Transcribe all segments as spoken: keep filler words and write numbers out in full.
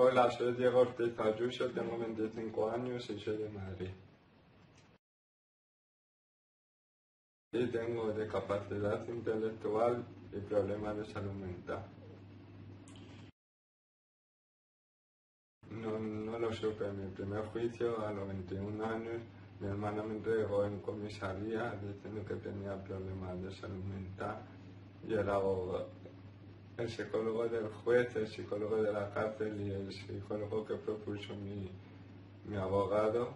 Hola, soy Diego Ortiz Ayuso, tengo veinticinco años y soy de Madrid. Y tengo discapacidad intelectual y problemas de salud mental. No, no lo supe. En mi primer juicio, a los veintiún años, mi hermana me entregó en comisaría diciendo que tenía problemas de salud mental y el abogado, el psicólogo del juez, el psicólogo de la cárcel y el psicólogo que propuso mi, mi abogado,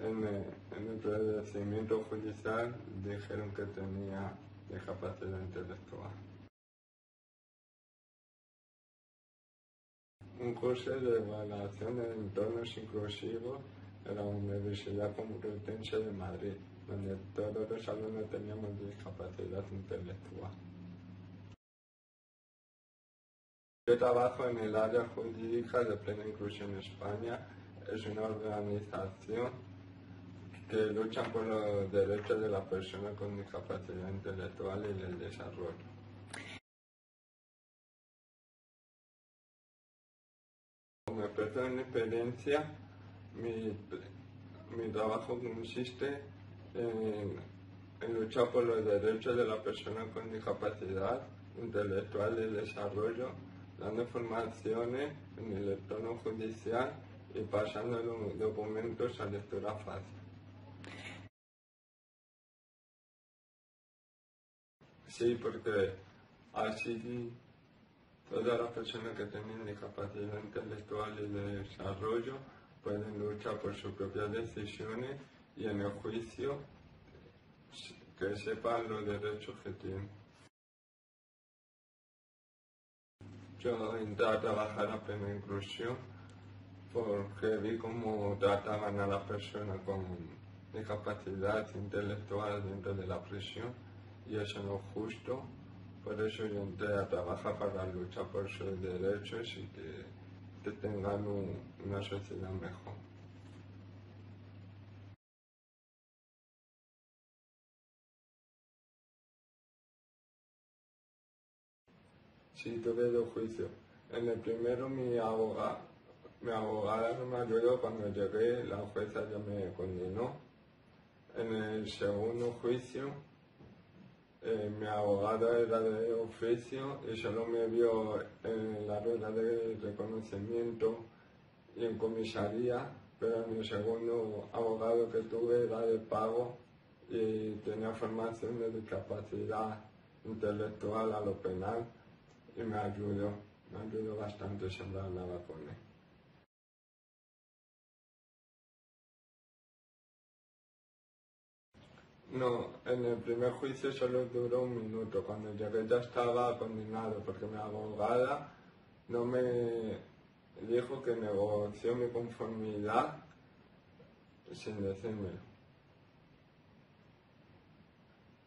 en el, en el procedimiento judicial dijeron que tenía discapacidad intelectual. Un curso de evaluación de entornos inclusivos en la Universidad Complutense de Madrid, donde todos los alumnos teníamos discapacidad intelectual. Yo trabajo en el área jurídica de Plena Inclusión España. Es una organización que lucha por los derechos de las personas con discapacidad intelectual y el desarrollo. Como experto en experiencia, mi, mi trabajo consiste en, en luchar por los derechos de las personas con discapacidad intelectual y el desarrollo, dando informaciones en el entorno judicial y pasando los documentos a lectura fácil. Sí, porque así todas las personas que tienen discapacidad intelectual y de desarrollo pueden luchar por sus propias decisiones y en el juicio que sepan los derechos que tienen. Yo entré a trabajar a Plena Inclusión porque vi cómo trataban a las personas con discapacidad intelectual dentro de la prisión y eso no es justo. Por eso yo entré a trabajar para luchar por sus derechos y que, que tengan un, una sociedad mejor. Sí, tuve dos juicios. En el primero mi abogada, mi abogada no me ayudó cuando llegué, la jueza ya me condenó. En el segundo juicio, eh, mi abogada era de oficio y solo me vio en la rueda de reconocimiento y en comisaría, pero en el segundo abogado que tuve era de pago y tenía formación de discapacidad intelectual a lo penal. Y me ayudó, me ayudó bastante, siempre hablaba con él. No, en el primer juicio solo duró un minuto. Cuando llegué ya estaba condenado porque mi abogada no me dijo que negoció mi conformidad sin decírmelo.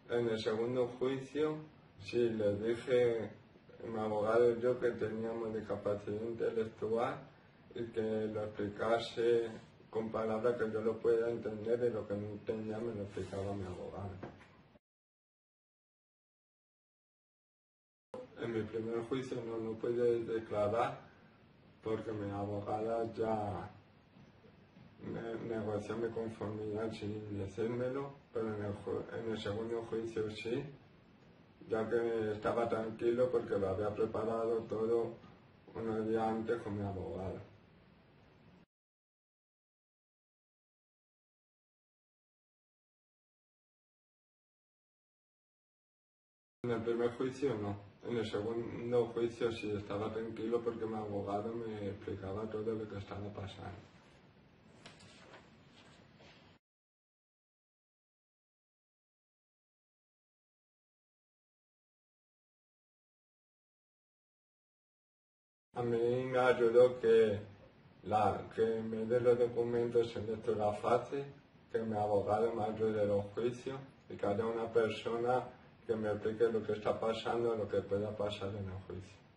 En el segundo juicio sí le dije mi abogado y yo que teníamos discapacidad intelectual y que lo explicase con palabras que yo lo pueda entender y lo que no entendía me lo explicaba mi abogado. En mi primer juicio no, no pude declarar porque mi abogada ya me negoció mi conformidad sin decírmelo, pero en el, en el segundo juicio sí, ya que estaba tranquilo porque lo había preparado todo unos días antes con mi abogado. En el primer juicio no, en el segundo juicio sí estaba tranquilo porque mi abogado me explicaba todo lo que estaba pasando. A mí me ayudó que, la, que me dé los documentos en lectura fácil, que mi abogado me ayude en los juicios y que haya una persona que me explique lo que está pasando, lo que pueda pasar en el juicio.